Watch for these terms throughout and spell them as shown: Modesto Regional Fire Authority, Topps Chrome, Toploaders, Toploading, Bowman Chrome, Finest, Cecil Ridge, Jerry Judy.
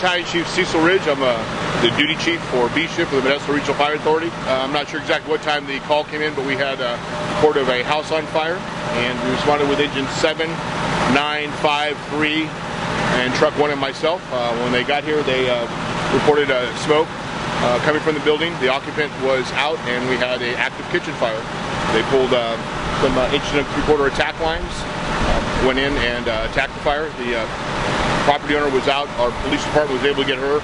Battalion Chief Cecil Ridge. I'm the duty chief for B Shift for the Modesto Regional Fire Authority. I'm not sure exactly what time the call came in, but we had a report of a house on fire, and we responded with engine 7, 9, 5, 3, and truck 1 and myself. When they got here, they reported smoke coming from the building. The occupant was out, and we had an active kitchen fire. They pulled some inch and 3/4 attack lines, went in and attacked the fire. The property owner was out. Our police department was able to get her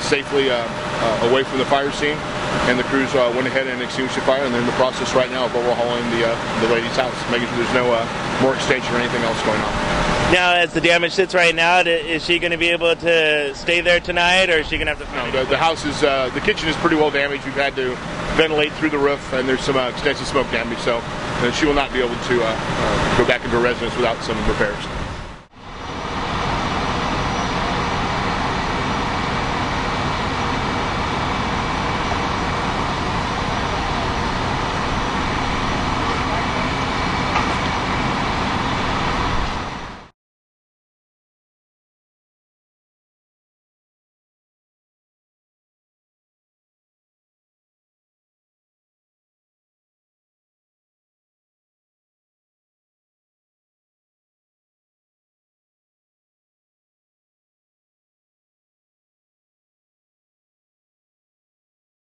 safely away from the fire scene, and the crews went ahead and extinguished the fire, and they're in the process right now of overhauling the lady's house, making sure there's no more extension or anything else going on. Now, as the damage sits right now, is she going to be able to stay there tonight, or is she going to have to... No, the house is, the kitchen is pretty well damaged. We've had to ventilate through the roof, and there's some extensive smoke damage, so she will not be able to go back into her residence without some repairs.